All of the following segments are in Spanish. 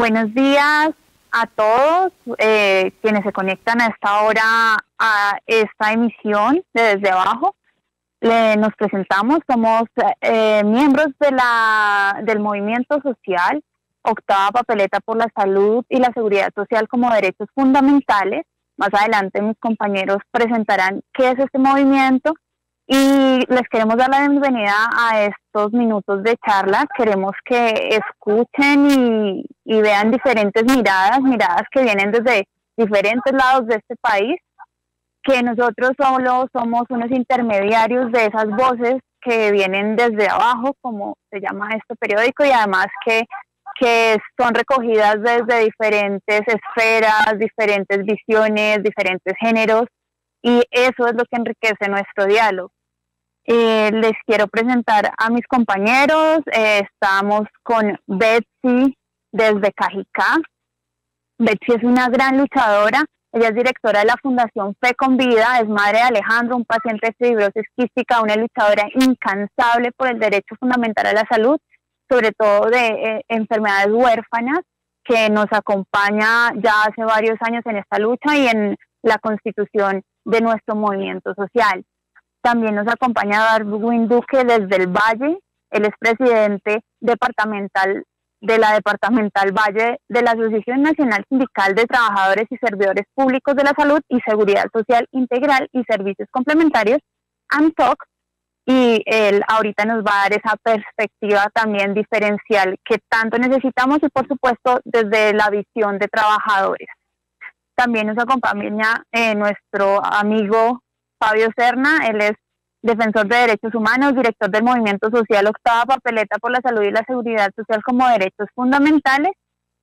Buenos días a todos quienes se conectan a esta hora a esta emisión de Desde Abajo. Nos presentamos, somos miembros de del movimiento social Octava Papeleta por la Salud y la Seguridad Social como derechos fundamentales. Más adelante mis compañeros presentarán qué es este movimiento y les queremos dar la bienvenida a estos minutos de charla. Queremos que escuchen y vean diferentes miradas que vienen desde diferentes lados de este país, que nosotros solo somos unos intermediarios de esas voces que vienen desde abajo, como se llama este periódico, y además que son recogidas desde diferentes esferas, diferentes visiones, diferentes géneros, y eso es lo que enriquece nuestro diálogo. Les quiero presentar a mis compañeros. Estamos con Betsy desde Cajicá. Betsy es una gran luchadora. Ella es directora de la Fundación Fe con Vida, es madre de Alejandro, un paciente de fibrosis quística, una luchadora incansable por el derecho fundamental a la salud, sobre todo de enfermedades huérfanas, que nos acompaña ya hace varios años en esta lucha y en la constitución de nuestro movimiento social. También nos acompaña Darwin Duque desde el Valle. Él es presidente departamental de la Departamental Valle de la Asociación Nacional Sindical de Trabajadores y Servidores Públicos de la Salud y Seguridad Social Integral y Servicios Complementarios, ANTHOC, y él ahorita nos va a dar esa perspectiva también diferencial que tanto necesitamos y, por supuesto, desde la visión de trabajadores. También nos acompaña nuestro amigo Fabio Serna. Él es defensor de derechos humanos, director del movimiento social Octava Papeleta por la Salud y la Seguridad Social como derechos fundamentales,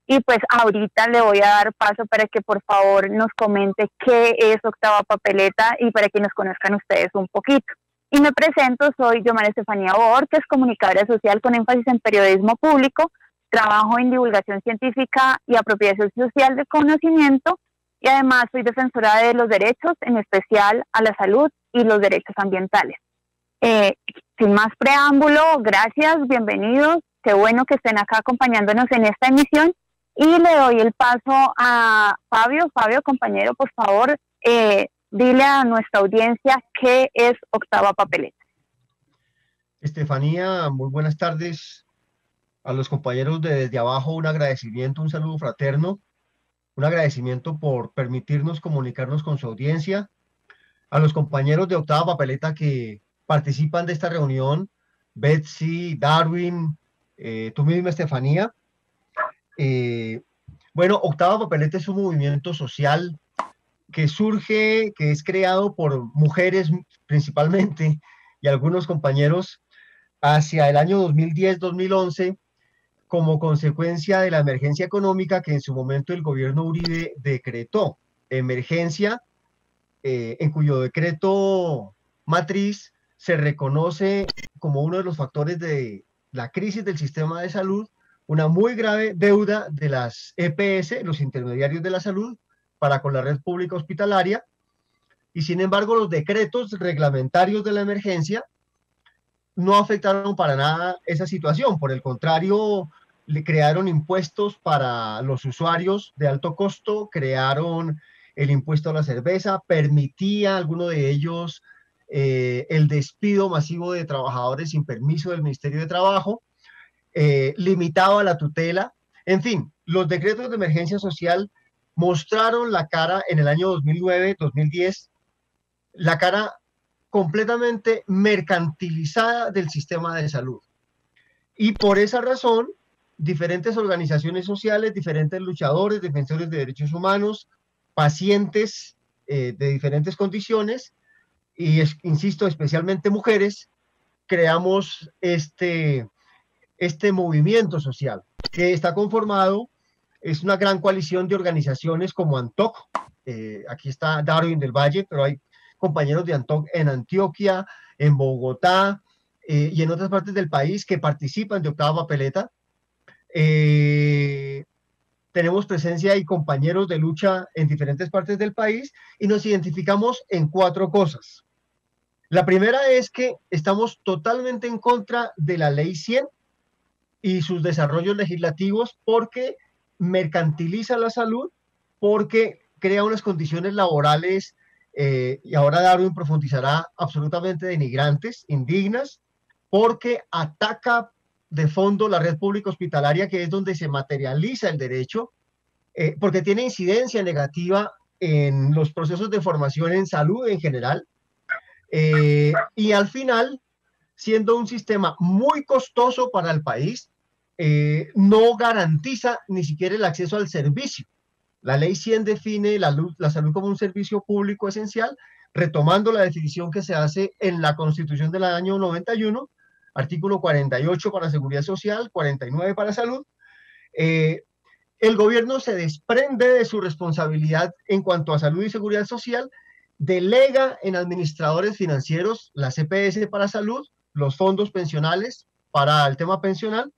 y pues ahorita le voy a dar paso para que por favor nos comente qué es Octava Papeleta y para que nos conozcan ustedes un poquito. Y me presento, soy Yomar Estefanía Bor, que es comunicadora social con énfasis en periodismo público, trabajo en divulgación científica y apropiación social del conocimiento, y además soy defensora de los derechos, en especial a la salud y los derechos ambientales. Sin más preámbulo, gracias, bienvenidos, qué bueno que estén acá acompañándonos en esta emisión, y le doy el paso a Fabio. Fabio, compañero, por favor, dile a nuestra audiencia qué es Octava Papeleta. Estefanía, muy buenas tardes. A los compañeros de Desde Abajo, un agradecimiento, un saludo fraterno, un agradecimiento por permitirnos comunicarnos con su audiencia. A los compañeros de Octava Papeleta que participan de esta reunión, Betsy, Darwin, tú misma, Estefanía. Bueno, Octava Papeleta es un movimiento social que surge, que es creado por mujeres principalmente y algunos compañeros hacia el año 2010-2011 como consecuencia de la emergencia económica que en su momento el gobierno Uribe decretó, emergencia, en cuyo decreto matriz se reconoce como uno de los factores de la crisis del sistema de salud una muy grave deuda de las EPS, los intermediarios de la salud, para con la red pública hospitalaria, y sin embargo los decretos reglamentarios de la emergencia no afectaron para nada esa situación. Por el contrario, le crearon impuestos para los usuarios de alto costo, crearon el impuesto a la cerveza, permitía a alguno de ellos el despido masivo de trabajadores sin permiso del Ministerio de Trabajo, limitaba la tutela. En fin, los decretos de emergencia social mostraron la cara en el año 2009-2010, la cara completamente mercantilizada del sistema de salud. Y por esa razón, diferentes organizaciones sociales, diferentes luchadores, defensores de derechos humanos, pacientes de diferentes condiciones, y insisto, especialmente mujeres, creamos este movimiento social que está conformado, es una gran coalición de organizaciones como ANTHOC, aquí está Darwin del Valle, pero hay compañeros de ANTHOC en Antioquia, en Bogotá y en otras partes del país que participan de Octava Papeleta. Tenemos presencia y compañeros de lucha en diferentes partes del país y nos identificamos en cuatro cosas. La primera es que estamos totalmente en contra de la Ley 100 y sus desarrollos legislativos porque mercantiliza la salud porque crea unas condiciones laborales, y ahora Darwin profundizará, absolutamente denigrantes, indignas, porque ataca de fondo la red pública hospitalaria, que es donde se materializa el derecho, porque tiene incidencia negativa en los procesos de formación en salud en general, y al final, siendo un sistema muy costoso para el país, no garantiza ni siquiera el acceso al servicio. La ley 100 define la salud como un servicio público esencial, retomando la definición que se hace en la Constitución del año 91, artículo 48 para Seguridad Social, 49 para Salud. El gobierno se desprende de su responsabilidad en cuanto a salud y seguridad social, delega en administradores financieros las EPS para salud, los fondos pensionales para el tema pensional,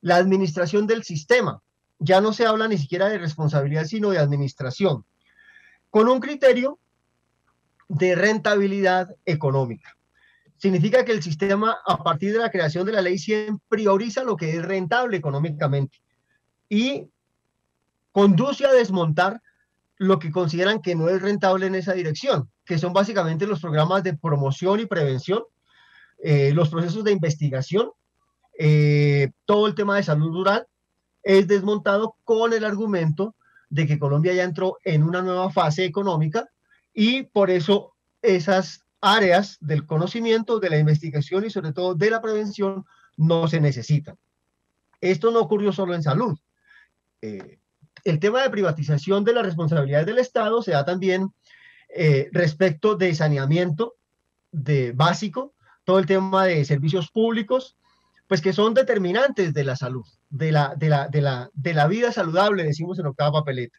la administración del sistema. Ya no se habla ni siquiera de responsabilidad, sino de administración, con un criterio de rentabilidad económica. Significa que el sistema, a partir de la creación de la Ley 100, prioriza lo que es rentable económicamente y conduce a desmontar lo que consideran que no es rentable en esa dirección, que son básicamente los programas de promoción y prevención, los procesos de investigación, todo el tema de salud rural es desmontado con el argumento de que Colombia ya entró en una nueva fase económica y por eso esas áreas del conocimiento, de la investigación y sobre todo de la prevención no se necesitan. Esto no ocurrió solo en salud. El tema de privatización de las responsabilidades del Estado se da también respecto de saneamiento básico, todo el tema de servicios públicos, pues que son determinantes de la salud, de la vida saludable, decimos en Octava Papeleta.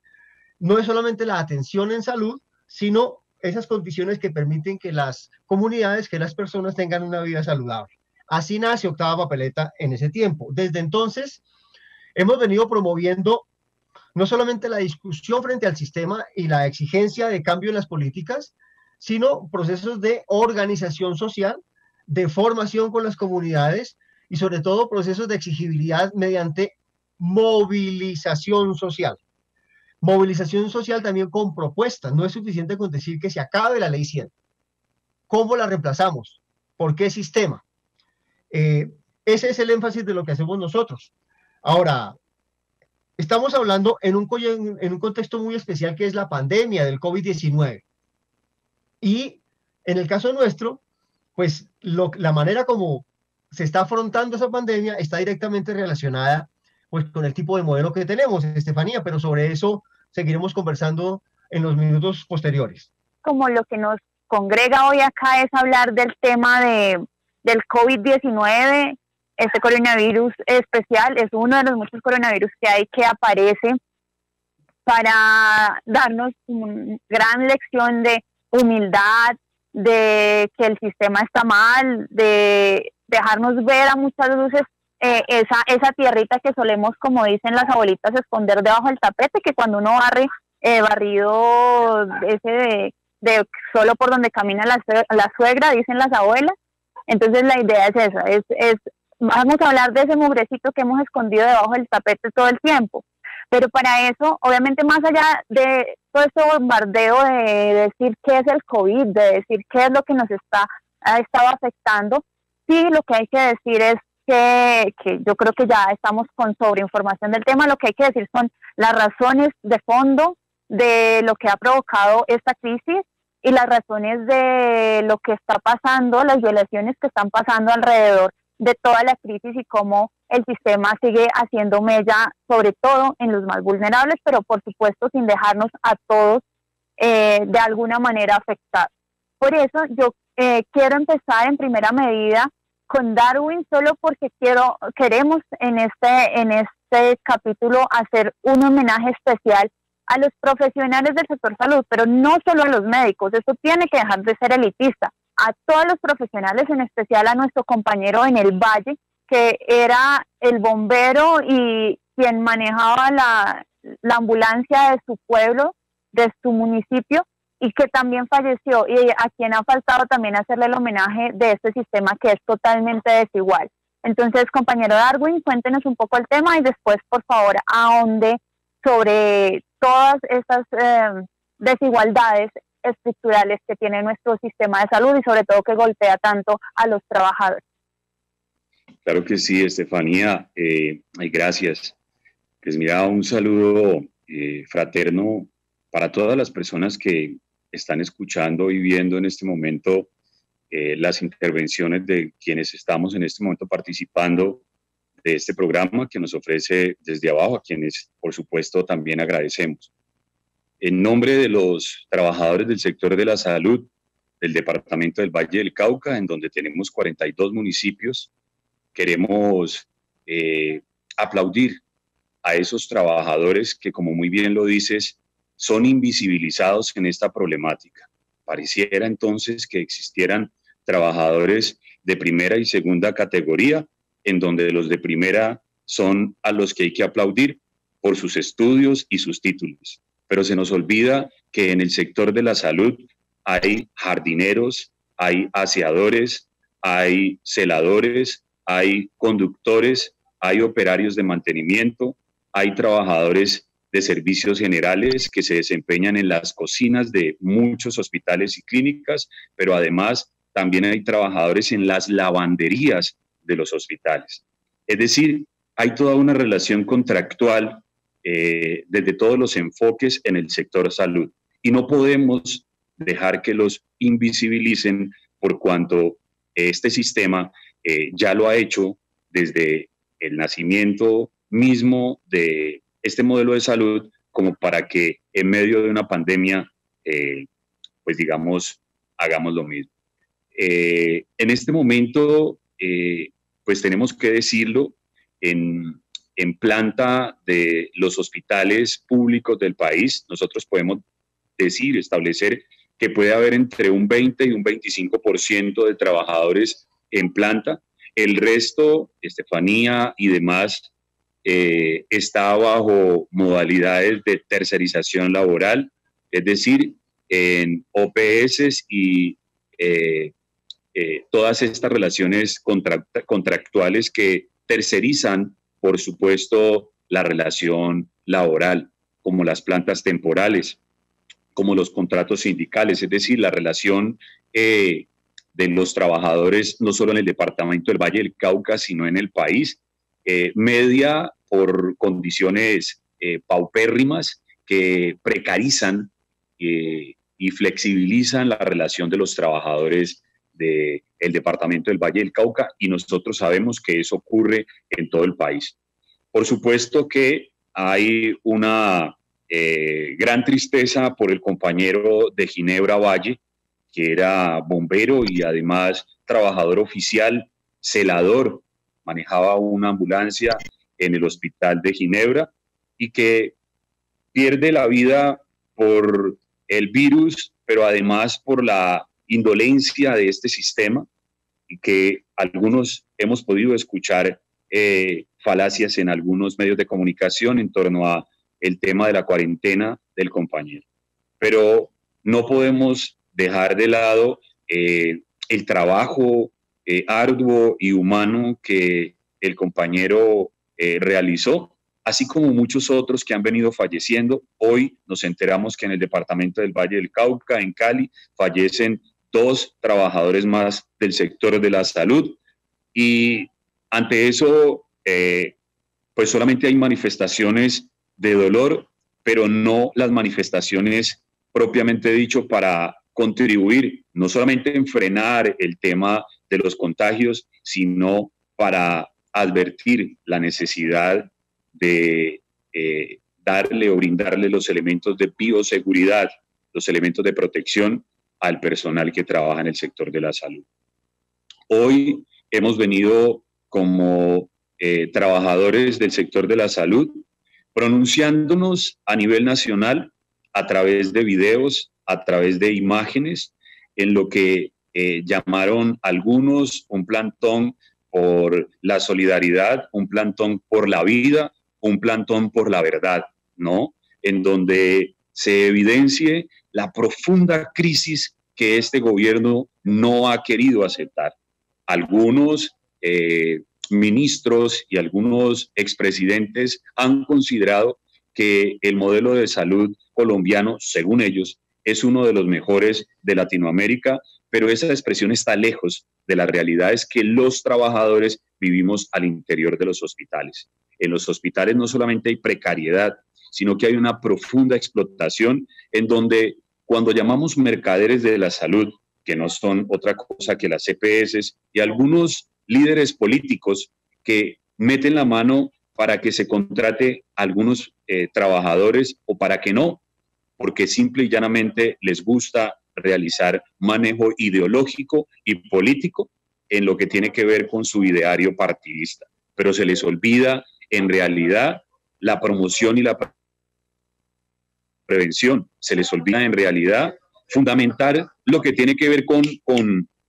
No es solamente la atención en salud, sino esas condiciones que permiten que las comunidades, que las personas tengan una vida saludable. Así nace Octava Papeleta en ese tiempo. Desde entonces hemos venido promoviendo no solamente la discusión frente al sistema y la exigencia de cambio en las políticas, sino procesos de organización social, de formación con las comunidades y sobre todo procesos de exigibilidad mediante movilización social. Movilización social también con propuestas. No es suficiente con decir que se acabe la Ley 100. ¿Cómo la reemplazamos? ¿Por qué sistema? Ese es el énfasis de lo que hacemos nosotros. Ahora, estamos hablando en un contexto muy especial que es la pandemia del COVID-19. Y en el caso nuestro, pues la manera como se está afrontando esa pandemia está directamente relacionada pues, con el tipo de modelo que tenemos, Estefanía, pero sobre eso seguiremos conversando en los minutos posteriores. Como lo que nos congrega hoy acá es hablar del tema del COVID-19. Este coronavirus especial es uno de los muchos coronavirus que hay que aparece para darnos una gran lección de humildad, de que el sistema está mal, de dejarnos ver a muchas luces esa tierrita que solemos, como dicen las abuelitas, esconder debajo del tapete, que cuando uno barre barrido ese de solo por donde camina la suegra, dicen las abuelas. Entonces la idea es esa, vamos a hablar de ese mugrecito que hemos escondido debajo del tapete todo el tiempo. Pero para eso, obviamente, más allá de todo este bombardeo de decir qué es el COVID, de decir qué es lo que nos ha estado afectando, sí, lo que hay que decir es que yo creo que ya estamos con sobreinformación del tema. Lo que hay que decir son las razones de fondo de lo que ha provocado esta crisis y las razones de lo que está pasando, las violaciones que están pasando alrededor de toda la crisis y cómo el sistema sigue haciendo mella, sobre todo en los más vulnerables, pero por supuesto sin dejarnos a todos de alguna manera afectados. Por eso yo quiero empezar en primera medida con Darwin, solo porque queremos en este capítulo hacer un homenaje especial a los profesionales del sector salud, pero no solo a los médicos. Esto tiene que dejar de ser elitista. A todos los profesionales, en especial a nuestro compañero en el Valle, que era el bombero y quien manejaba la ambulancia de su pueblo, de su municipio, y que también falleció, y a quien ha faltado también hacerle el homenaje de este sistema que es totalmente desigual. Entonces, compañero Darwin, cuéntenos un poco el tema y después, por favor, ahonde sobre todas estas desigualdades estructurales que tiene nuestro sistema de salud y sobre todo que golpea tanto a los trabajadores. Claro que sí, Estefanía. Gracias. Pues mira, un saludo fraterno para todas las personas que están escuchando y viendo en este momento las intervenciones de quienes estamos en este momento participando de este programa que nos ofrece Desde Abajo, a quienes por supuesto también agradecemos. En nombre de los trabajadores del sector de la salud del departamento del Valle del Cauca, en donde tenemos 42 municipios, queremos aplaudir a esos trabajadores que, como muy bien lo dices, son invisibilizados en esta problemática. Pareciera entonces que existieran trabajadores de primera y segunda categoría, en donde los de primera son a los que hay que aplaudir por sus estudios y sus títulos. Pero se nos olvida que en el sector de la salud hay jardineros, hay aseadores, hay celadores, hay conductores, hay operarios de mantenimiento, hay trabajadores de servicios generales que se desempeñan en las cocinas de muchos hospitales y clínicas, pero además también hay trabajadores en las lavanderías de los hospitales. Es decir, hay toda una relación contractual desde todos los enfoques en el sector salud y no podemos dejar que los invisibilicen por cuanto este sistema ya lo ha hecho desde el nacimiento mismo de este modelo de salud, como para que en medio de una pandemia, pues digamos, hagamos lo mismo. En este momento, pues tenemos que decirlo, en planta de los hospitales públicos del país, nosotros podemos decir, establecer que puede haber entre un 20 y un 25% de trabajadores en planta. El resto, Estefanía y demás, está bajo modalidades de tercerización laboral, es decir, en OPS y todas estas relaciones contractuales que tercerizan, por supuesto, la relación laboral, como las plantas temporales, como los contratos sindicales, es decir, la relación de los trabajadores, no solo en el departamento del Valle del Cauca, sino en el país, media por condiciones paupérrimas que precarizan y flexibilizan la relación de los trabajadores del departamento del Valle del Cauca, y nosotros sabemos que eso ocurre en todo el país. Por supuesto que hay una gran tristeza por el compañero de Ginebra Valle, que era bombero y además trabajador oficial, celador, manejaba una ambulancia en el hospital de Ginebra y que pierde la vida por el virus, pero además por la indolencia de este sistema y que algunos hemos podido escuchar falacias en algunos medios de comunicación en torno a el tema de la cuarentena del compañero. Pero no podemos dejar de lado el trabajo arduo y humano que el compañero realizó, así como muchos otros que han venido falleciendo. Hoy nos enteramos que en el departamento del Valle del Cauca, en Cali, fallecen 2 trabajadores más del sector de la salud, y ante eso pues solamente hay manifestaciones de dolor, pero no las manifestaciones propiamente dicho para contribuir no solamente en frenar el tema de los contagios, sino para advertir la necesidad de darle o brindarle los elementos de bioseguridad, los elementos de protección al personal que trabaja en el sector de la salud. Hoy hemos venido como trabajadores del sector de la salud pronunciándonos a nivel nacional a través de videos, a través de imágenes, en lo que llamaron algunos un plantón por la solidaridad, un plantón por la vida, un plantón por la verdad, ¿no? En donde se evidencie la profunda crisis que este gobierno no ha querido aceptar. Algunos ministros y algunos expresidentes han considerado que el modelo de salud colombiano, según ellos, es uno de los mejores de Latinoamérica, pero esa expresión está lejos de las realidades que los trabajadores vivimos al interior de los hospitales. En los hospitales no solamente hay precariedad, sino que hay una profunda explotación en donde cuando llamamos mercaderes de la salud, que no son otra cosa que las EPS y algunos líderes políticos que meten la mano para que se contrate a algunos trabajadores o para que no, porque simple y llanamente les gusta realizar manejo ideológico y político en lo que tiene que ver con su ideario partidista. Pero se les olvida en realidad la promoción y la prevención, se les olvida en realidad fundamentar lo que tiene que ver con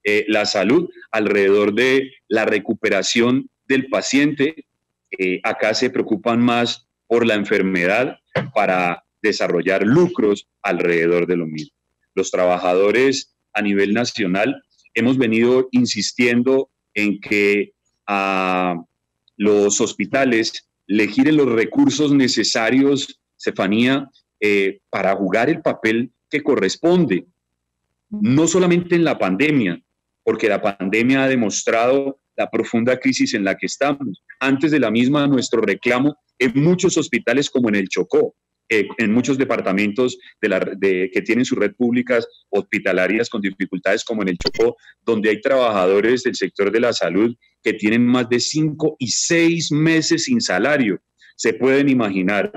la salud alrededor de la recuperación del paciente. Acá se preocupan más por la enfermedad para desarrollar lucros alrededor de lo mismo. Los trabajadores a nivel nacional hemos venido insistiendo en que a los hospitales le giren los recursos necesarios, Estefanía, para jugar el papel que corresponde, no solamente en la pandemia, porque la pandemia ha demostrado la profunda crisis en la que estamos. Antes de la misma, nuestro reclamo en muchos hospitales como en el Chocó, en muchos departamentos que tienen sus red públicas hospitalarias con dificultades como en el Chocó, donde hay trabajadores del sector de la salud que tienen más de 5 y 6 meses sin salario. Se pueden imaginar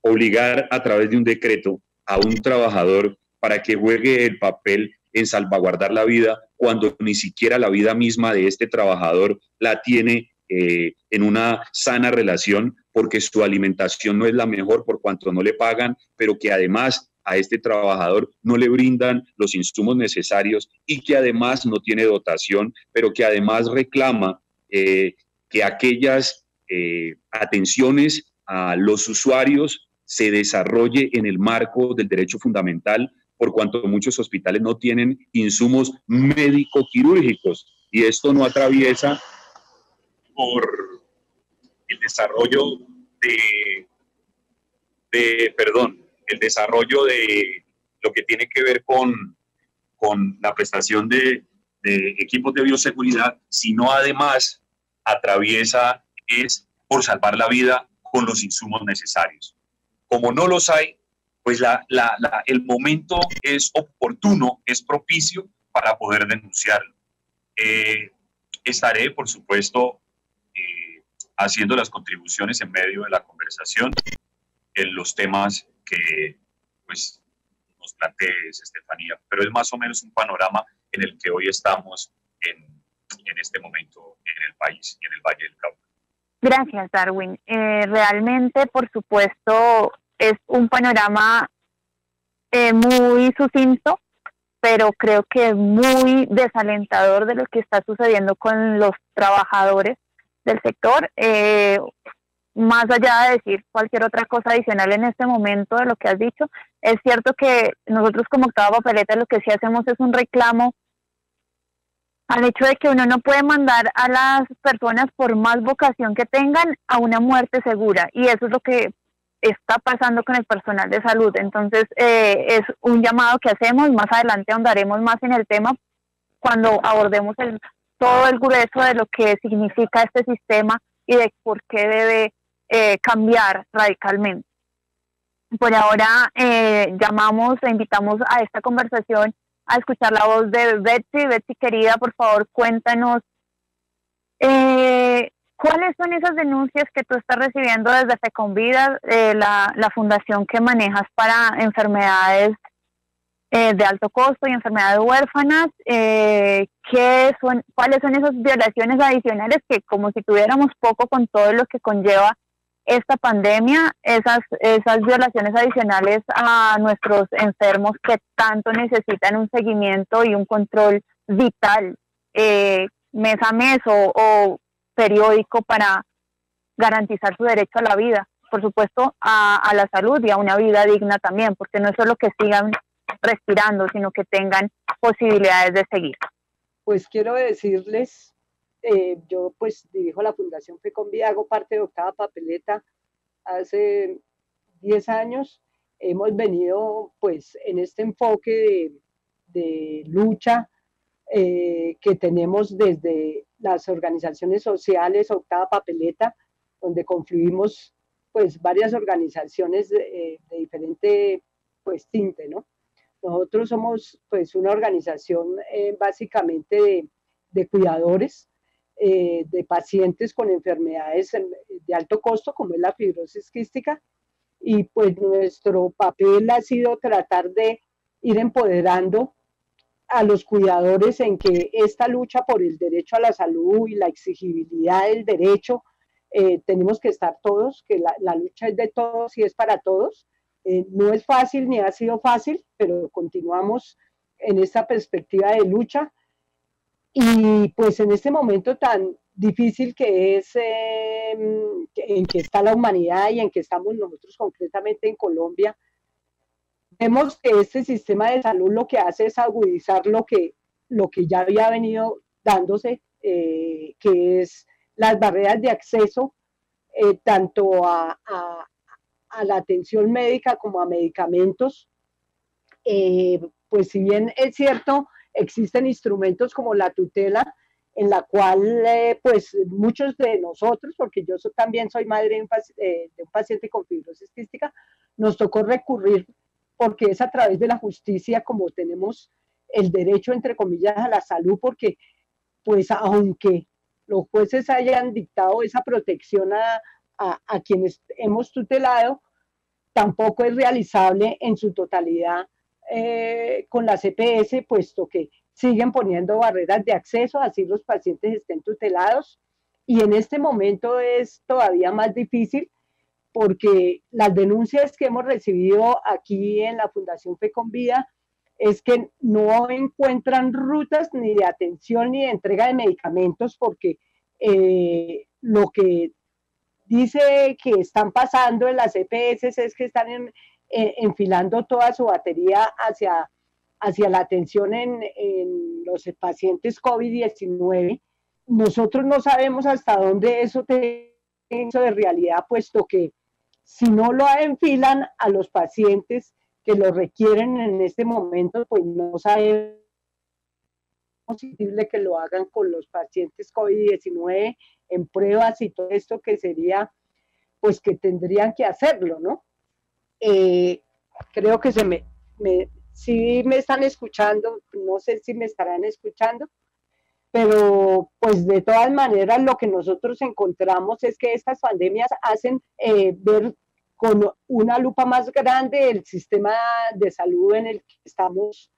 obligar a través de un decreto a un trabajador para que juegue el papel en salvaguardar la vida cuando ni siquiera la vida misma de este trabajador la tiene en una sana relación, porque su alimentación no es la mejor por cuanto no le pagan, pero que además a este trabajador no le brindan los insumos necesarios y que además no tiene dotación, pero que además reclama que aquellas atenciones a los usuarios se desarrolle en el marco del derecho fundamental, por cuanto muchos hospitales no tienen insumos médico-quirúrgicos, y esto no atraviesa por el desarrollo de lo que tiene que ver con la prestación de equipos de bioseguridad, sino además atraviesa es por salvar la vida con los insumos necesarios. Como no los hay, pues el momento es oportuno, es propicio para poder denunciarlo. Estaré, por supuesto, haciendo las contribuciones en medio de la conversación en los temas que pues, nos plantees, Estefanía, pero es más o menos un panorama en el que hoy estamos en este momento en el país, en el Valle del Cauca. Gracias, Darwin. Realmente, por supuesto, es un panorama muy sucinto, pero creo que muy desalentador de lo que está sucediendo con los trabajadores del sector. Más allá de decir cualquier otra cosa adicional en este momento de lo que has dicho, es cierto que nosotros como Octava Papeleta lo que sí hacemos es un reclamo al hecho de que uno no puede mandar a las personas, por más vocación que tengan, a una muerte segura, y eso es lo que está pasando con el personal de salud. Entonces es un llamado que hacemos. Más adelante ahondaremos más en el tema cuando abordemos todo el grueso de lo que significa este sistema y de por qué debe cambiar radicalmente. Por ahora llamamos e invitamos a esta conversación a escuchar la voz de Betsy. Betsy, querida, por favor, cuéntanos ¿cuáles son esas denuncias que tú estás recibiendo desde Fe con Vida, la fundación que manejas para enfermedades de alto costo y enfermedades huérfanas? ¿Cuáles son esas violaciones adicionales que, como si tuviéramos poco con todo lo que conlleva esta pandemia, esas violaciones adicionales a nuestros enfermos que tanto necesitan un seguimiento y un control vital mes a mes o periódico para garantizar su derecho a la vida, por supuesto a la salud y a una vida digna también, porque no es solo que sigan respirando, sino que tengan posibilidades de seguir? Pues quiero decirles yo pues dirijo la Fundación Fe con Vida, hago parte de Octava Papeleta hace 10 años. Hemos venido pues en este enfoque de lucha que tenemos desde las organizaciones sociales, Octava Papeleta, donde confluimos pues varias organizaciones de diferente pues tinte, ¿no? Nosotros somos pues una organización básicamente de cuidadores, de pacientes con enfermedades de alto costo como es la fibrosis quística, y pues nuestro papel ha sido tratar de ir empoderando a los cuidadores en que esta lucha por el derecho a la salud y la exigibilidad del derecho, tenemos que estar todos, que la lucha es de todos y es para todos. No es fácil ni ha sido fácil, pero continuamos en esta perspectiva de lucha. Y pues en este momento tan difícil que es, en que está la humanidad y en que estamos nosotros concretamente en Colombia, vemos que este sistema de salud lo que hace es agudizar lo que ya había venido dándose, que es las barreras de acceso tanto a la atención médica como a medicamentos. Pues si bien es cierto, existen instrumentos como la tutela, en la cual pues muchos de nosotros, porque yo también soy madre de un paciente con fibrosis quística, nos tocó recurrir porque es a través de la justicia como tenemos el derecho, entre comillas, a la salud, porque pues aunque los jueces hayan dictado esa protección a quienes hemos tutelado, tampoco es realizable en su totalidad con las EPS, puesto que siguen poniendo barreras de acceso, así los pacientes estén tutelados, y en este momento es todavía más difícil porque las denuncias que hemos recibido aquí en la Fundación Fe con Vida es que no encuentran rutas ni de atención ni de entrega de medicamentos, porque lo que dice que están pasando en las EPS es que están enfilando toda su batería hacia la atención en los pacientes COVID-19. Nosotros no sabemos hasta dónde eso tiene de realidad, puesto que si no lo enfilan a los pacientes que lo requieren en este momento, pues no sabemos si es posible que lo hagan con los pacientes COVID-19 en pruebas y todo esto, que sería, pues que tendrían que hacerlo, ¿no? Creo que sí me están escuchando, no sé si me estarán escuchando, pero pues de todas maneras lo que nosotros encontramos es que estas pandemias hacen ver con una lupa más grande el sistema de salud en el que estamos,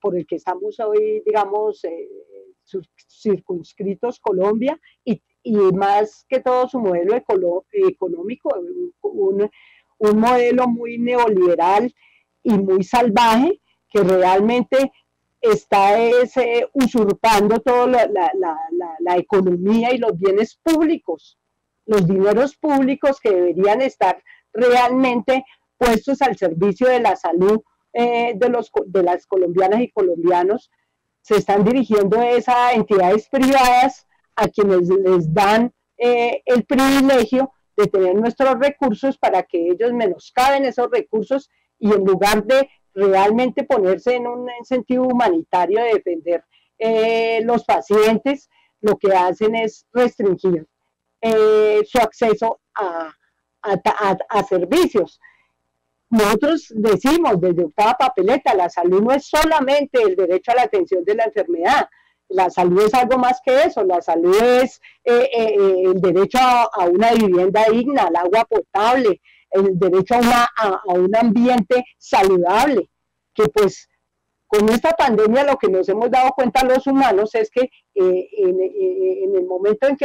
por el que estamos hoy, digamos, circunscritos Colombia, y más que todo su modelo económico, un modelo muy neoliberal y muy salvaje, que realmente está usurpando toda la economía y los bienes públicos, los dineros públicos que deberían estar realmente puestos al servicio de la salud de las colombianas y colombianos. Se están dirigiendo a entidades privadas a quienes les dan el privilegio de tener nuestros recursos para que ellos menoscaben esos recursos, y en lugar de realmente ponerse en un sentido humanitario de defender los pacientes, lo que hacen es restringir su acceso a servicios. Nosotros decimos desde Octava Papeleta, la salud no es solamente el derecho a la atención de la enfermedad, la salud es algo más que eso, la salud es el derecho a una vivienda digna, al agua potable, el derecho a un ambiente saludable, que pues con esta pandemia lo que nos hemos dado cuenta los humanos es que en el momento en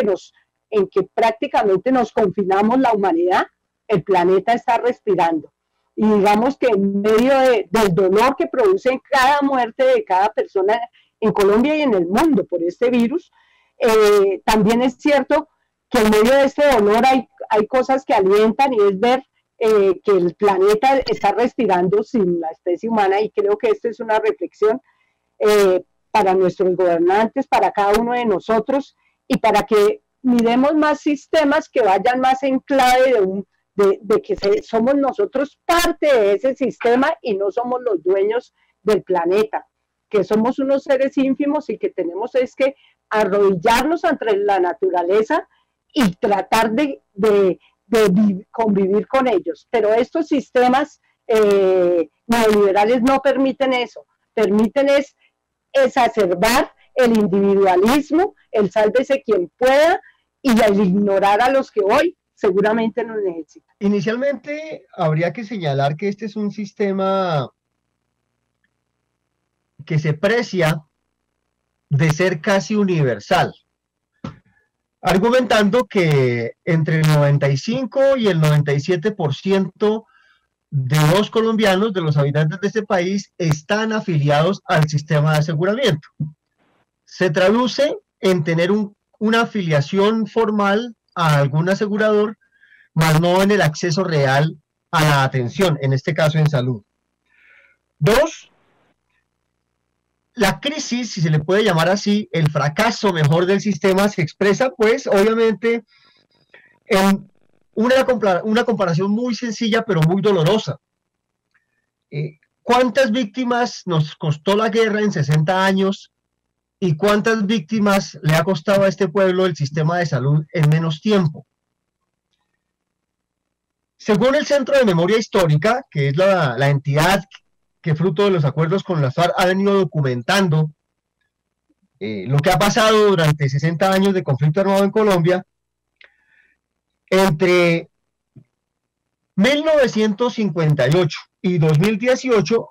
que prácticamente nos confinamos la humanidad, el planeta está respirando. Y digamos que en medio del dolor que produce cada muerte de cada persona en Colombia y en el mundo por este virus, también es cierto que en medio de este dolor hay cosas que alientan, y es ver que el planeta está respirando sin la especie humana, y creo que esto es una reflexión para nuestros gobernantes, para cada uno de nosotros, y para que miremos más sistemas que vayan más en clave de que somos nosotros parte de ese sistema y no somos los dueños del planeta, que somos unos seres ínfimos y que tenemos es que arrodillarnos ante la naturaleza y tratar de convivir con ellos. Pero estos sistemas neoliberales no permiten eso, permiten es exacerbar el individualismo, el sálvese quien pueda y el ignorar a los que hoy seguramente nos necesitan. Inicialmente habría que señalar que este es un sistema que se precia de ser casi universal, argumentando que entre el 95 y el 97% de los colombianos, de los habitantes de este país, están afiliados al sistema de aseguramiento. Se traduce en tener una afiliación formal a algún asegurador, mas no en el acceso real a la atención, en este caso en salud. Dos, la crisis, si se le puede llamar así, el fracaso mejor del sistema se expresa pues obviamente en una comparación muy sencilla pero muy dolorosa. ¿Cuántas víctimas nos costó la guerra en 60 años? ¿Y cuántas víctimas le ha costado a este pueblo el sistema de salud en menos tiempo? Según el Centro de Memoria Histórica, que es la entidad que fruto de los acuerdos con las FARC ha venido documentando lo que ha pasado durante 60 años de conflicto armado en Colombia, entre 1958 y 2018,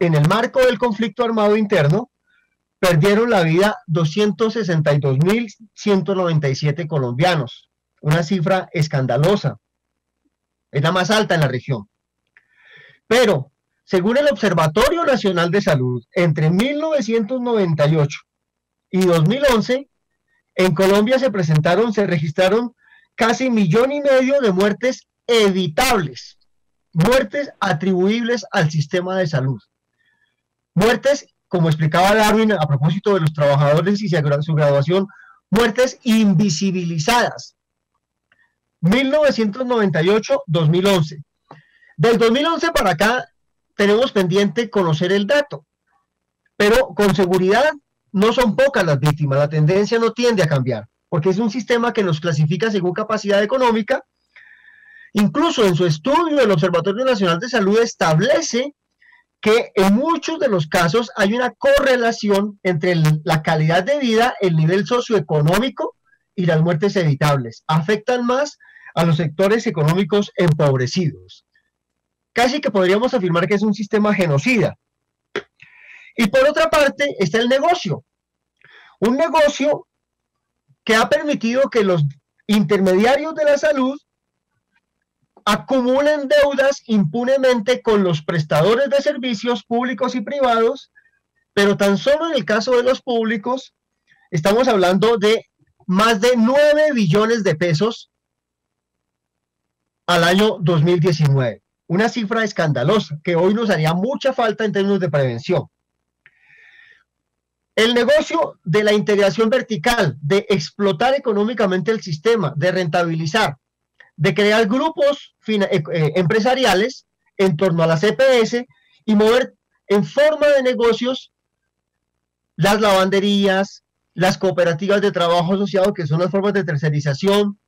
en el marco del conflicto armado interno, perdieron la vida 262.197 colombianos, una cifra escandalosa, es la más alta en la región. Pero, según el Observatorio Nacional de Salud, entre 1998 y 2011, en Colombia se registraron casi 1,5 millones de muertes evitables, muertes atribuibles al sistema de salud, muertes, como explicaba Darwin a propósito de los trabajadores y su graduación, muertes invisibilizadas. 1998-2011. Del 2011 para acá tenemos pendiente conocer el dato, pero con seguridad no son pocas las víctimas, la tendencia no tiende a cambiar, porque es un sistema que nos clasifica según capacidad económica. Incluso en su estudio el Observatorio Nacional de Salud establece que en muchos de los casos hay una correlación entre la calidad de vida, el nivel socioeconómico y las muertes evitables. Afectan más a los sectores económicos empobrecidos. Casi que podríamos afirmar que es un sistema genocida. Y por otra parte está el negocio. Un negocio que ha permitido que los intermediarios de la salud acumulan deudas impunemente con los prestadores de servicios públicos y privados, pero tan solo en el caso de los públicos estamos hablando de más de 9 billones de pesos al año 2019, una cifra escandalosa que hoy nos haría mucha falta en términos de prevención. El negocio de la integración vertical, de explotar económicamente el sistema, de rentabilizar, de crear grupos empresariales en torno a las EPS y mover en forma de negocios las lavanderías, las cooperativas de trabajo asociado, que son las formas de tercerización,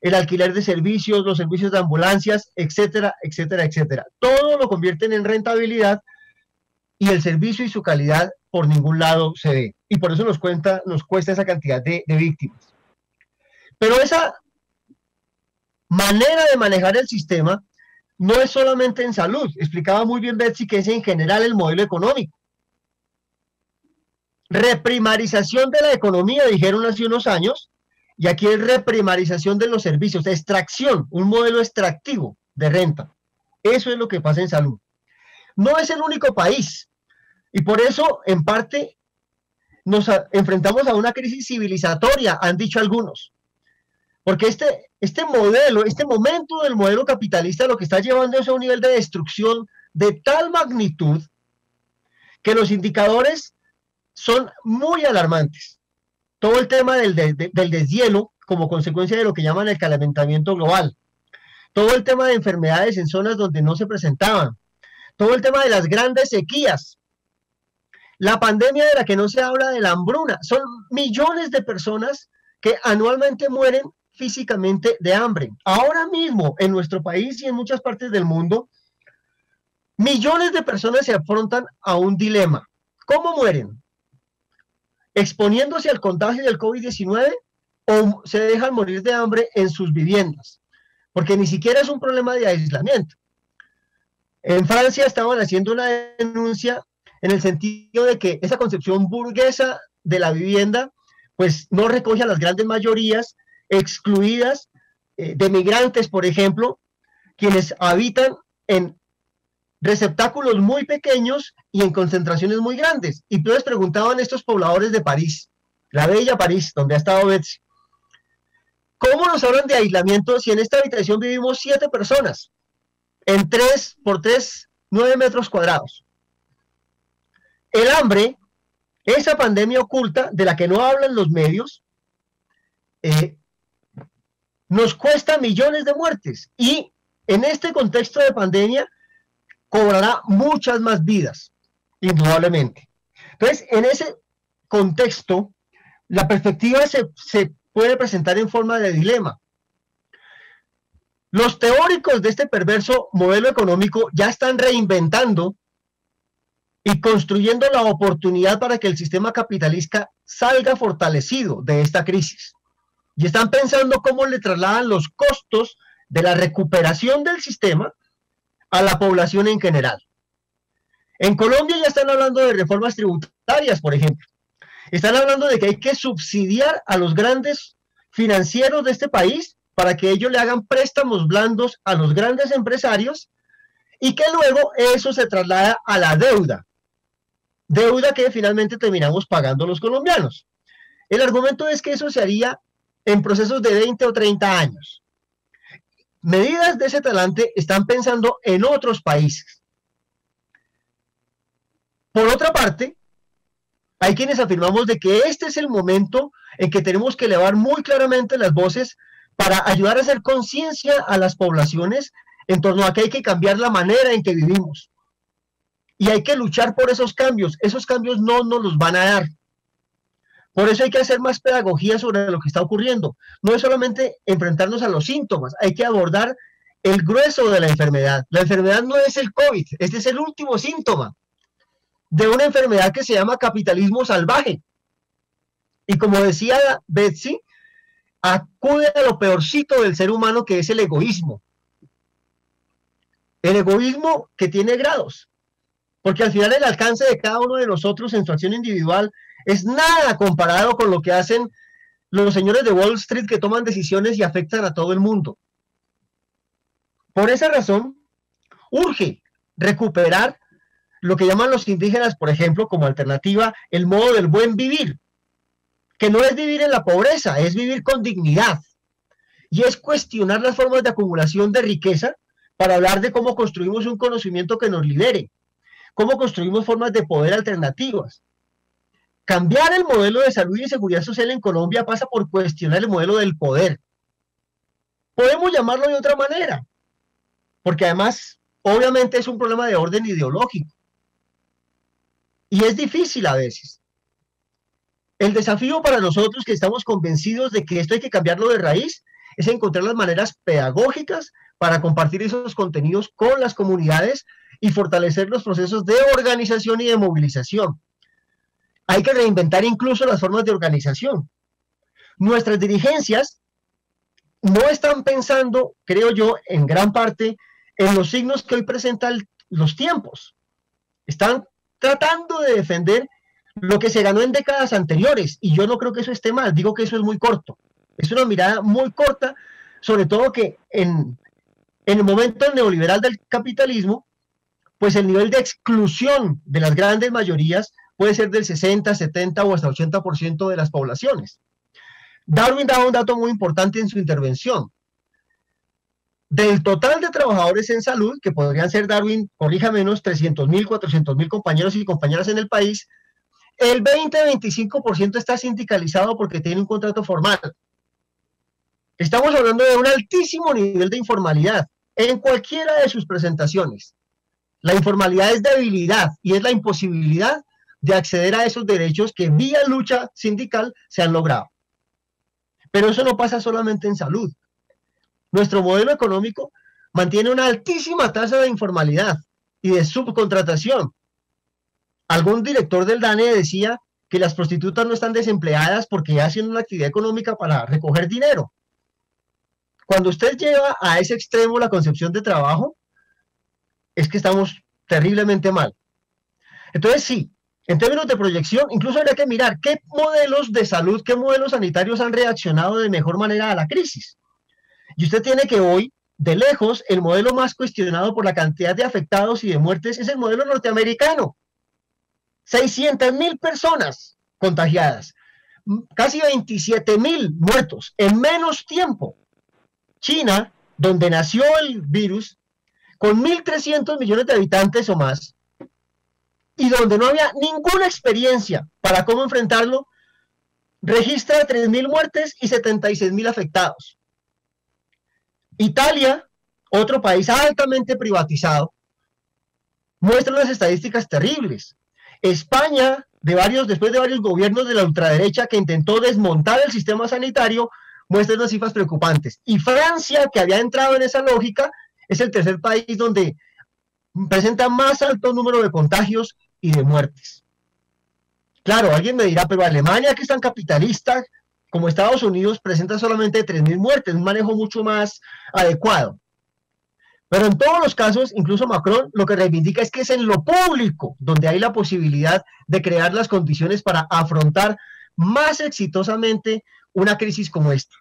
el alquiler de servicios, los servicios de ambulancias, etcétera, etcétera, etcétera. Todo lo convierten en rentabilidad y el servicio y su calidad por ningún lado se ve. Y por eso nos cuesta esa cantidad de víctimas. Pero esa manera de manejar el sistema no es solamente en salud. Explicaba muy bien Betsy que es en general el modelo económico. Reprimarización de la economía, dijeron hace unos años, y aquí es reprimarización de los servicios, extracción, un modelo extractivo de renta. Eso es lo que pasa en salud. No es el único país, y por eso, en parte, nos enfrentamos a una crisis civilizatoria, han dicho algunos. Porque este momento del modelo capitalista lo que está llevando es a un nivel de destrucción de tal magnitud que los indicadores son muy alarmantes. todo el tema del deshielo como consecuencia de lo que llaman el calentamiento global, todo el tema de enfermedades en zonas donde no se presentaban, todo el tema de las grandes sequías, la pandemia de la que no se habla, de la hambruna. Son millones de personas que anualmente mueren físicamente de hambre. Ahora mismo, en nuestro país y en muchas partes del mundo, millones de personas se afrontan a un dilema. ¿Cómo mueren? ¿Exponiéndose al contagio del COVID-19 o se dejan morir de hambre en sus viviendas? Porque ni siquiera es un problema de aislamiento. En Francia estaban haciendo una denuncia en el sentido de que esa concepción burguesa de la vivienda pues no recoge a las grandes mayorías excluidas de migrantes, por ejemplo, quienes habitan en receptáculos muy pequeños y en concentraciones muy grandes. Y entonces preguntaban estos pobladores de París, la bella París, donde ha estado Betsy, ¿cómo nos hablan de aislamiento si en esta habitación vivimos 7 personas? En 3 por 3, 9 metros cuadrados. El hambre, esa pandemia oculta de la que no hablan los medios, nos cuesta millones de muertes, y en este contexto de pandemia cobrará muchas más vidas, indudablemente. Entonces, en ese contexto, la perspectiva se puede presentar en forma de dilema. Los teóricos de este perverso modelo económico ya están reinventando y construyendo la oportunidad para que el sistema capitalista salga fortalecido de esta crisis. Y están pensando cómo le trasladan los costos de la recuperación del sistema a la población en general. En Colombia ya están hablando de reformas tributarias, por ejemplo. Están hablando de que hay que subsidiar a los grandes financieros de este país para que ellos le hagan préstamos blandos a los grandes empresarios y que luego eso se traslada a la deuda. Deuda que finalmente terminamos pagando los colombianos. El argumento es que eso se haría en procesos de 20 o 30 años. Medidas de ese talante están pensando en otros países. Por otra parte, hay quienes afirmamos de que este es el momento en que tenemos que elevar muy claramente las voces para ayudar a hacer conciencia a las poblaciones en torno a que hay que cambiar la manera en que vivimos. Y hay que luchar por esos cambios. Esos cambios no nos los van a dar. Por eso hay que hacer más pedagogía sobre lo que está ocurriendo. No es solamente enfrentarnos a los síntomas, hay que abordar el grueso de la enfermedad. La enfermedad no es el COVID, este es el último síntoma de una enfermedad que se llama capitalismo salvaje. Y como decía Betsy, acude a lo peorcito del ser humano, que es el egoísmo. El egoísmo que tiene grados, porque al final el alcance de cada uno de nosotros en su acción individual es nada comparado con lo que hacen los señores de Wall Street, que toman decisiones y afectan a todo el mundo. Por esa razón, urge recuperar lo que llaman los indígenas, por ejemplo, como alternativa, el modo del buen vivir, que no es vivir en la pobreza, es vivir con dignidad, y es cuestionar las formas de acumulación de riqueza para hablar de cómo construimos un conocimiento que nos libere, cómo construimos formas de poder alternativas. Cambiar el modelo de salud y seguridad social en Colombia pasa por cuestionar el modelo del poder. Podemos llamarlo de otra manera, porque además, obviamente, es un problema de orden ideológico. Y es difícil a veces. El desafío para nosotros, que estamos convencidos de que esto hay que cambiarlo de raíz, es encontrar las maneras pedagógicas para compartir esos contenidos con las comunidades y fortalecer los procesos de organización y de movilización. Hay que reinventar incluso las formas de organización. Nuestras dirigencias no están pensando, creo yo, en gran parte, en los signos que hoy presentan los tiempos. Están tratando de defender lo que se ganó en décadas anteriores, y yo no creo que eso esté mal, digo que eso es muy corto. Es una mirada muy corta, sobre todo que en el momento neoliberal del capitalismo, pues el nivel de exclusión de las grandes mayorías puede ser del 60, 70 o hasta 80% de las poblaciones. Darwin daba un dato muy importante en su intervención. Del total de trabajadores en salud, que podrían ser, Darwin, corríjame, unos 300.000, 400.000 compañeros y compañeras en el país, El 20-25% está sindicalizado porque tiene un contrato formal. Estamos hablando de un altísimo nivel de informalidad en cualquiera de sus presentaciones. La informalidad es debilidad y es la imposibilidad de acceder a esos derechos que vía lucha sindical se han logrado. Pero eso no pasa solamente en salud. Nuestro modelo económico mantiene una altísima tasa de informalidad y de subcontratación. Algún director del DANE decía que las prostitutas no están desempleadas porque hacen una actividad económica para recoger dinero. Cuando usted lleva a ese extremo la concepción de trabajo, es que estamos terriblemente mal. Entonces sí, en términos de proyección, incluso habría que mirar qué modelos de salud, qué modelos sanitarios han reaccionado de mejor manera a la crisis. Y usted tiene que hoy, de lejos, el modelo más cuestionado por la cantidad de afectados y de muertes es el modelo norteamericano. 600.000 personas contagiadas, casi 27.000 muertos en menos tiempo. China, donde nació el virus, con 1.300 millones de habitantes o más, y donde no había ninguna experiencia para cómo enfrentarlo, registra 3.000 muertes y 76.000 afectados. Italia, otro país altamente privatizado, muestra unas estadísticas terribles. España, después de varios gobiernos de la ultraderecha que intentó desmontar el sistema sanitario, muestra unas cifras preocupantes. Y Francia, que había entrado en esa lógica, es el tercer país donde presenta más alto número de contagios y de muertes. Claro, alguien me dirá, pero Alemania, que es tan capitalista como Estados Unidos, presenta solamente 3.000 muertes, un manejo mucho más adecuado. Pero en todos los casos, incluso Macron, lo que reivindica es que es en lo público donde hay la posibilidad de crear las condiciones para afrontar más exitosamente una crisis como esta.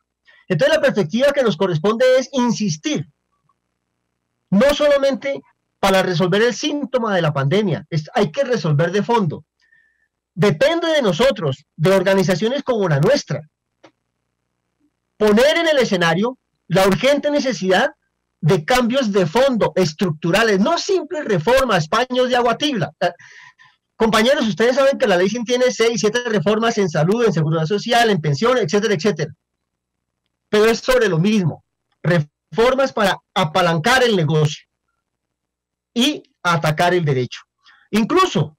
Entonces, la perspectiva que nos corresponde es insistir, no solamente para resolver el síntoma de la pandemia, hay que resolver de fondo. Depende de nosotros, de organizaciones como la nuestra, poner en el escenario la urgente necesidad de cambios de fondo, estructurales, no simples reformas, paños de agua tibia. Compañeros, ustedes saben que la Ley 100 tiene 6, 7 reformas en salud, en seguridad social, en pensiones, etcétera, etcétera. Pero es sobre lo mismo, reformas para apalancar el negocio y atacar el derecho. Incluso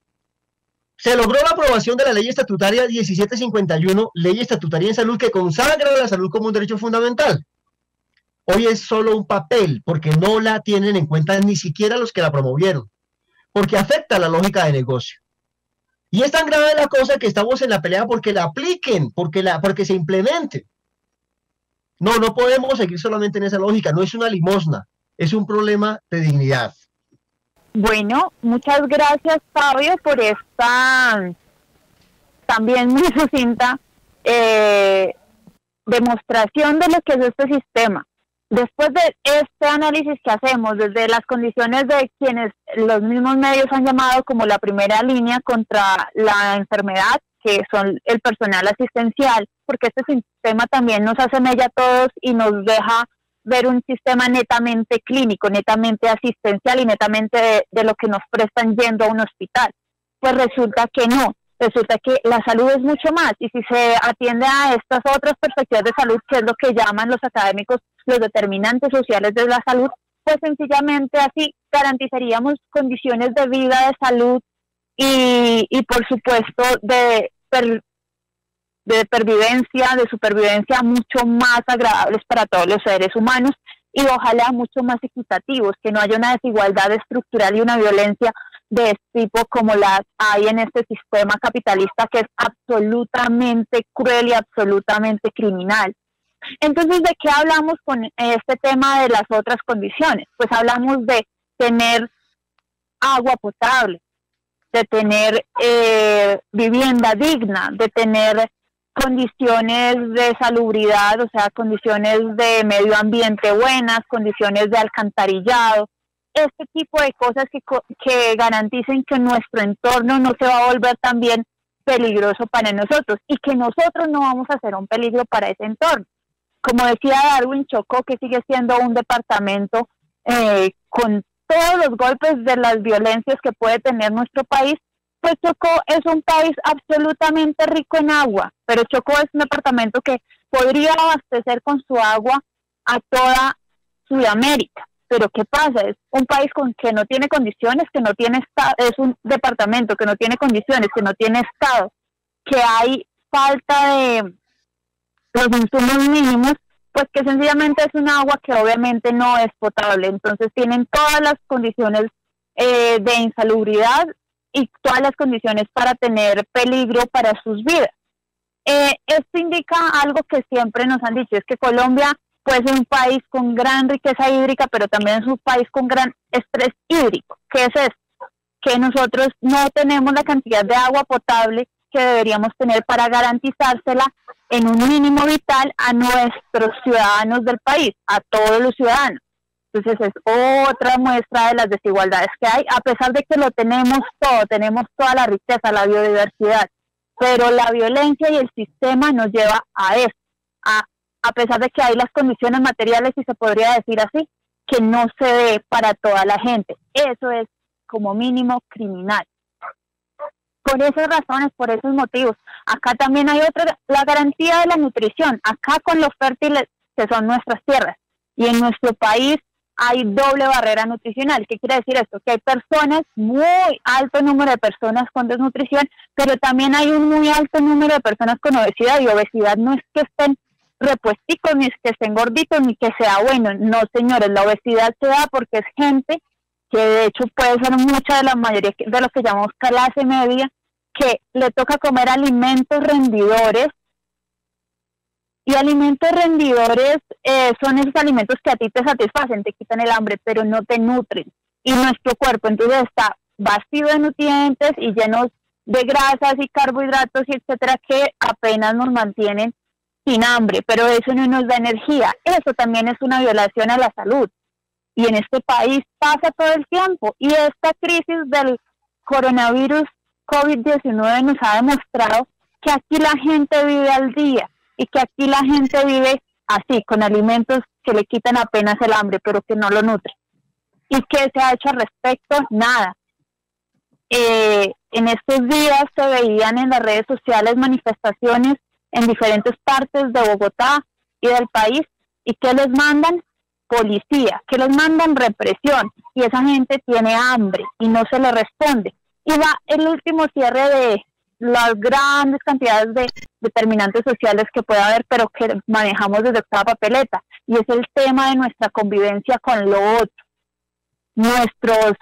se logró la aprobación de la Ley Estatutaria 1751, Ley Estatutaria en Salud, que consagra la salud como un derecho fundamental. Hoy es solo un papel, porque no la tienen en cuenta ni siquiera los que la promovieron, porque afecta la lógica de negocio. Y es tan grave la cosa que estamos en la pelea porque la apliquen, porque se implemente. No podemos seguir solamente en esa lógica, no es una limosna, es un problema de dignidad. Bueno, muchas gracias, Fabio, por esta también muy sucinta demostración de lo que es este sistema. Después de este análisis que hacemos desde las condiciones de quienes los mismos medios han llamado como la primera línea contra la enfermedad, que son el personal asistencial, porque este sistema también nos asemella a todos y nos deja ver un sistema netamente clínico, netamente asistencial y netamente de lo que nos prestan yendo a un hospital. Pues resulta que no. Resulta que la salud es mucho más, y si se atiende a estas otras perspectivas de salud, que es lo que llaman los académicos los determinantes sociales de la salud, pues sencillamente así garantizaríamos condiciones de vida, de salud y por supuesto de supervivencia mucho más agradables para todos los seres humanos y ojalá mucho más equitativos, que no haya una desigualdad estructural y una violencia de este tipo como las hay en este sistema capitalista que es absolutamente cruel y absolutamente criminal. Entonces, ¿de qué hablamos con este tema de las otras condiciones? Pues hablamos de tener agua potable, de tener vivienda digna, de tener condiciones de salubridad, o sea, condiciones de medio ambiente buenas, condiciones de alcantarillado, este tipo de cosas que garanticen que nuestro entorno no se va a volver también peligroso para nosotros y que nosotros no vamos a ser un peligro para ese entorno. Como decía Darwin, Chocó, que sigue siendo un departamento con todos los golpes de las violencias que puede tener nuestro país, pues Chocó es un país absolutamente rico en agua, pero Chocó es un departamento que podría abastecer con su agua a toda Sudamérica. Pero ¿qué pasa? Es un país que no tiene condiciones, que no tiene estado, es un departamento que no tiene condiciones, que no tiene estado, que hay falta de los insumos mínimos, pues que sencillamente es un agua que obviamente no es potable. Entonces tienen todas las condiciones de insalubridad y todas las condiciones para tener peligro para sus vidas. Esto indica algo que siempre nos han dicho, es que Colombia pues es un país con gran riqueza hídrica, pero también es un país con gran estrés hídrico. ¿Qué es esto? Que nosotros no tenemos la cantidad de agua potable que deberíamos tener para garantizársela en un mínimo vital a nuestros ciudadanos del país, a todos los ciudadanos. Entonces es otra muestra de las desigualdades que hay, a pesar de que lo tenemos toda la riqueza, la biodiversidad, pero la violencia y el sistema nos lleva a eso, a pesar de que hay las condiciones materiales, y se podría decir así, que no se ve para toda la gente. Eso es como mínimo criminal. Por esas razones, por esos motivos, acá también hay otra, la garantía de la nutrición, acá con los fértiles que son nuestras tierras, y en nuestro país hay doble barrera nutricional. ¿Qué quiere decir esto? Que hay personas, muy alto número de personas con desnutrición, pero también hay un muy alto número de personas con obesidad, y obesidad no es que estén repuesticos, ni es que estén gorditos, ni que sea bueno. No, señores, la obesidad se da porque es gente que de hecho puede ser mucha de la mayoría de los que llamamos clase media, que le toca comer alimentos rendidores, y alimentos rendidores son esos alimentos que a ti te satisfacen, te quitan el hambre, pero no te nutren. Y nuestro cuerpo entonces está vacío de nutrientes y lleno de grasas y carbohidratos, y etcétera, que apenas nos mantienen sin hambre, pero eso no nos da energía. Eso también es una violación a la salud. Y en este país pasa todo el tiempo. Y esta crisis del coronavirus COVID-19 nos ha demostrado que aquí la gente vive al día y que aquí la gente vive así, con alimentos que le quitan apenas el hambre, pero que no lo nutren. ¿Y qué se ha hecho al respecto? Nada. En estos días se veían en las redes sociales manifestaciones en diferentes partes de Bogotá y del país, y ¿qué les mandan? Policía, que les mandan represión, y esa gente tiene hambre y no se le responde. Y va el último cierre de las grandes cantidades de determinantes sociales que puede haber, pero que manejamos desde Octava Papeleta, y es el tema de nuestra convivencia con lo otro. Nuestros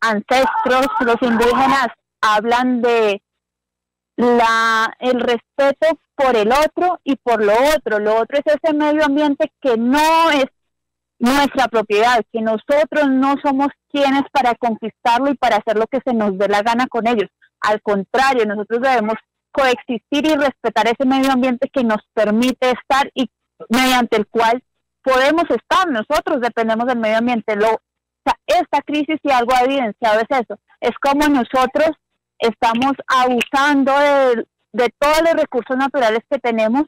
ancestros, los indígenas, hablan de el respeto por el otro y por lo otro. Lo otro es ese medio ambiente que no es nuestra propiedad, que nosotros no somos quienes para conquistarlo y para hacer lo que se nos dé la gana con ellos. Al contrario, nosotros debemos coexistir y respetar ese medio ambiente que nos permite estar y mediante el cual podemos estar. Nosotros dependemos del medio ambiente. O sea, esta crisis, si algo ha evidenciado, es eso. Es como nosotros estamos abusando de todos los recursos naturales que tenemos,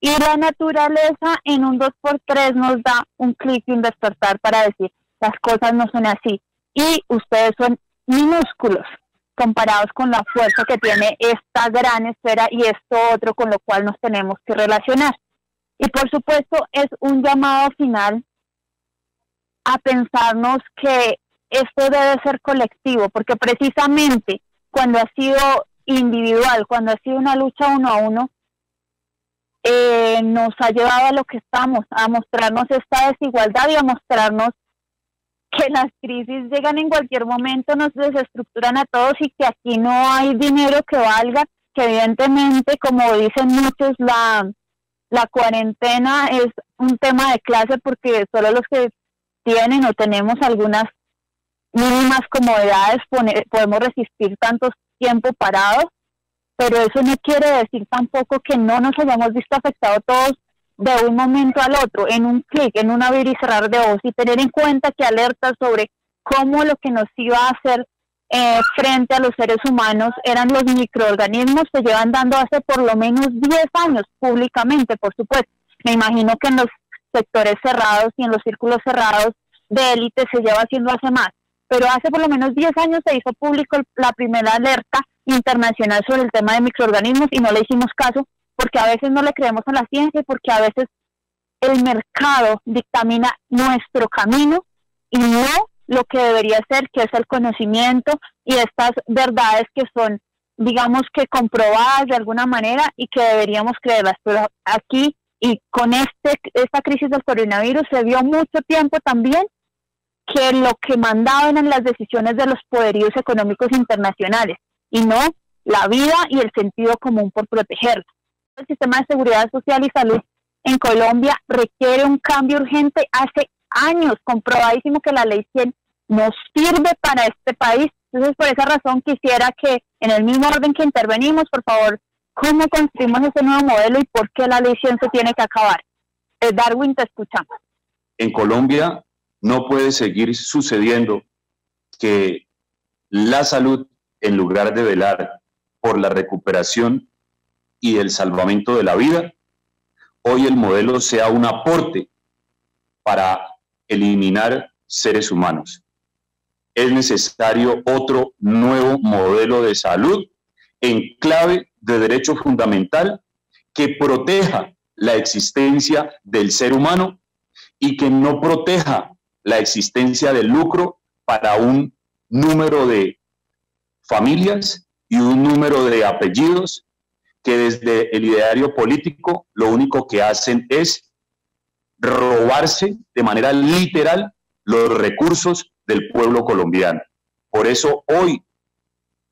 y la naturaleza en un 2×3 nos da un clic y un despertar para decir, las cosas no son así, y ustedes son minúsculos comparados con la fuerza que tiene esta gran esfera y esto otro con lo cual nos tenemos que relacionar. Y por supuesto es un llamado final a pensarnos que esto debe ser colectivo, porque precisamente cuando ha sido individual, cuando ha sido una lucha uno a uno, nos ha llevado a lo que estamos, a mostrarnos esta desigualdad y a mostrarnos que las crisis llegan en cualquier momento, nos desestructuran a todos, y que aquí no hay dinero que valga, que evidentemente, como dicen muchos, la cuarentena es un tema de clase, porque solo los que tienen o tenemos algunas mínimas comodidades podemos resistir tanto tiempo parados. Pero eso no quiere decir tampoco que no nos hayamos visto afectados todos de un momento al otro, en un clic, en un abrir y cerrar de ojos, y tener en cuenta que alertas sobre cómo lo que nos iba a hacer frente a los seres humanos eran los microorganismos, se llevan dando hace por lo menos 10 años públicamente, por supuesto. Me imagino que en los sectores cerrados y en los círculos cerrados de élite se lleva haciendo hace más. pero hace por lo menos 10 años se hizo público la primera alerta internacional sobre el tema de microorganismos y no le hicimos caso porque a veces no le creemos a la ciencia y porque a veces el mercado dictamina nuestro camino y no lo que debería ser, que es el conocimiento y estas verdades que son, digamos que comprobadas de alguna manera y que deberíamos creerlas. Pero aquí y con esta crisis del coronavirus se vio mucho tiempo también que lo que mandaban en las decisiones de los poderíos económicos internacionales y no la vida y el sentido común por protegerla. El sistema de seguridad social y salud en Colombia requiere un cambio urgente. Hace años comprobadísimo que la ley 100 no sirve para este país. Entonces, por esa razón quisiera que en el mismo orden que intervenimos, por favor, ¿cómo construimos ese nuevo modelo y por qué la ley 100 se tiene que acabar? Darwin, te escuchamos. En Colombia no puede seguir sucediendo que la salud, en lugar de velar por la recuperación y el salvamento de la vida, hoy el modelo sea un aporte para eliminar seres humanos. Es necesario otro nuevo modelo de salud en clave de derecho fundamental que proteja la existencia del ser humano y que no proteja la existencia del lucro para un número de familias y un número de apellidos que desde el ideario político lo único que hacen es robarse de manera literal los recursos del pueblo colombiano. Por eso hoy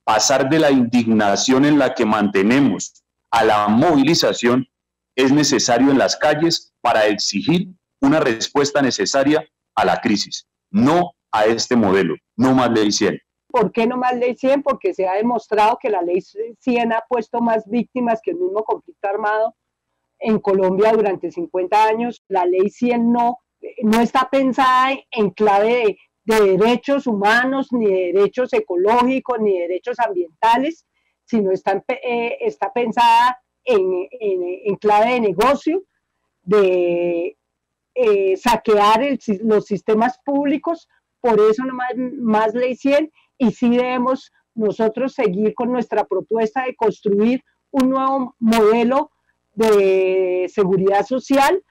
pasar de la indignación en la que mantenemos a la movilización es necesario en las calles para exigir una respuesta necesaria a la crisis, no a este modelo, no más ley 100. ¿Por qué no más ley 100? Porque se ha demostrado que la ley 100 ha puesto más víctimas que el mismo conflicto armado en Colombia durante 50 años. La ley 100 no está pensada en clave de derechos humanos, ni de derechos ecológicos, ni de derechos ambientales, sino está pensada en clave de negocio, de saquear los sistemas públicos. Por eso no más ley 100, y sí debemos nosotros seguir con nuestra propuesta de construir un nuevo modelo de seguridad social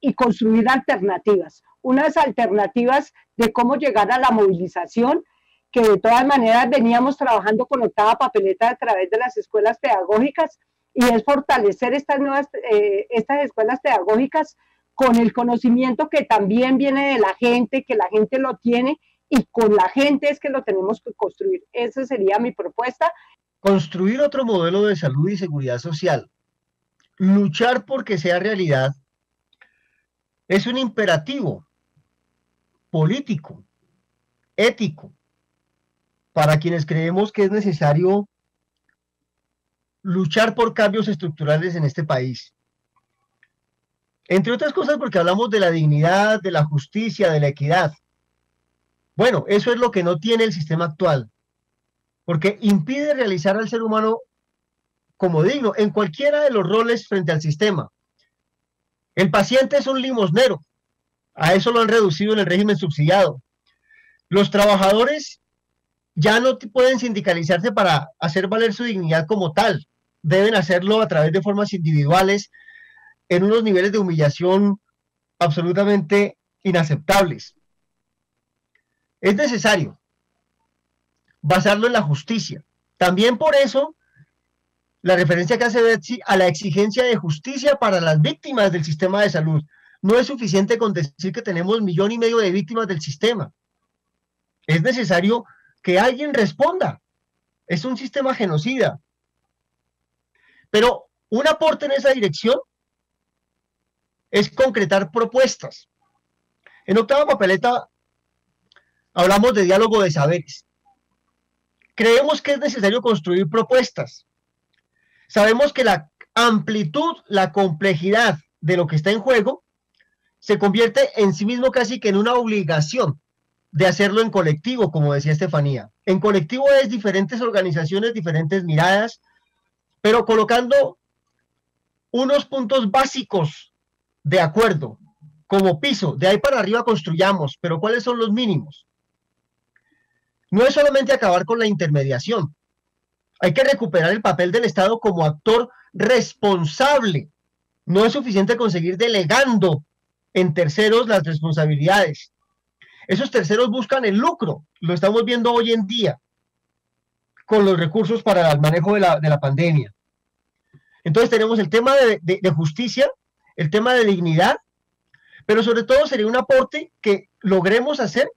y construir alternativas, unas alternativas de cómo llegar a la movilización, que de todas maneras veníamos trabajando con Octava Papeleta a través de las escuelas pedagógicas, y es fortalecer estas escuelas pedagógicas con el conocimiento que también viene de la gente, que la gente lo tiene, y con la gente es que lo tenemos que construir. Esa sería mi propuesta. Construir otro modelo de salud y seguridad social, luchar porque sea realidad, es un imperativo político, ético, para quienes creemos que es necesario luchar por cambios estructurales en este país. Entre otras cosas porque hablamos de la dignidad, de la justicia, de la equidad. Bueno, eso es lo que no tiene el sistema actual, porque impide realizar al ser humano como digno en cualquiera de los roles frente al sistema. El paciente es un limosnero, a eso lo han reducido en el régimen subsidiado. Los trabajadores ya no pueden sindicalizarse para hacer valer su dignidad como tal, deben hacerlo a través de formas individuales, en unos niveles de humillación absolutamente inaceptables. Es necesario basarlo en la justicia. También por eso, la referencia que hace Betsy a la exigencia de justicia para las víctimas del sistema de salud. No es suficiente con decir que tenemos 1,5 millones de víctimas del sistema. Es necesario que alguien responda. Es un sistema genocida. Pero un aporte en esa dirección es concretar propuestas. En Octava Papeleta hablamos de diálogo de saberes. Creemos que es necesario construir propuestas. Sabemos que la amplitud, la complejidad de lo que está en juego se convierte en sí mismo casi que en una obligación de hacerlo en colectivo, como decía Estefanía. En colectivo es diferentes organizaciones, diferentes miradas, pero colocando unos puntos básicos de acuerdo, como piso, de ahí para arriba construyamos, pero ¿cuáles son los mínimos? no es solamente acabar con la intermediación. Hay que recuperar el papel del Estado como actor responsable. No es suficiente conseguir delegando en terceros las responsabilidades. Esos terceros buscan el lucro. Lo estamos viendo hoy en día con los recursos para el manejo de la pandemia. Entonces tenemos el tema de justicia, el tema de dignidad, pero sobre todo sería un aporte que logremos hacer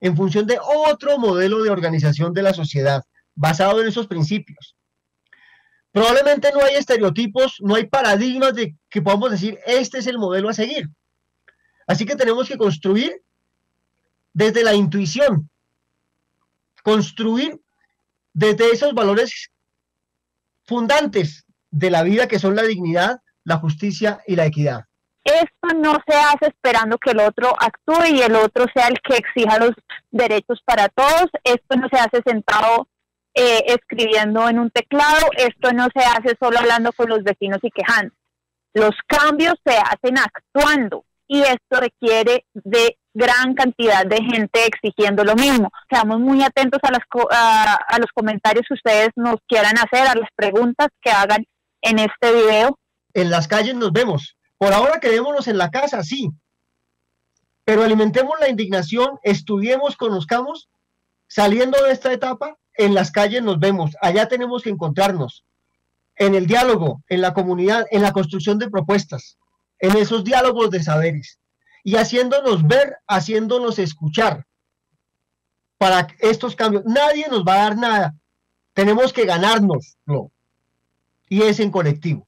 en función de otro modelo de organización de la sociedad, basado en esos principios. Probablemente no hay estereotipos, no hay paradigmas de que podamos decir, este es el modelo a seguir. Así que tenemos que construir desde la intuición, construir desde esos valores fundantes de la vida que son la dignidad, la justicia y la equidad. Esto no se hace esperando que el otro actúe y el otro sea el que exija los derechos para todos. Esto no se hace sentado escribiendo en un teclado. Esto no se hace solo hablando con los vecinos y quejando. Los cambios se hacen actuando y esto requiere de gran cantidad de gente exigiendo lo mismo. Seamos muy atentos a los comentarios que ustedes nos quieran hacer, a las preguntas que hagan en este video. En las calles nos vemos. Por ahora quedémonos en la casa, sí. Pero alimentemos la indignación, estudiemos, conozcamos. Saliendo de esta etapa, en las calles nos vemos. Allá tenemos que encontrarnos. En el diálogo, en la comunidad, en la construcción de propuestas, en esos diálogos de saberes. Y haciéndonos ver, haciéndonos escuchar para estos cambios. Nadie nos va a dar nada. Tenemos que ganárnoslo. Y es en colectivo.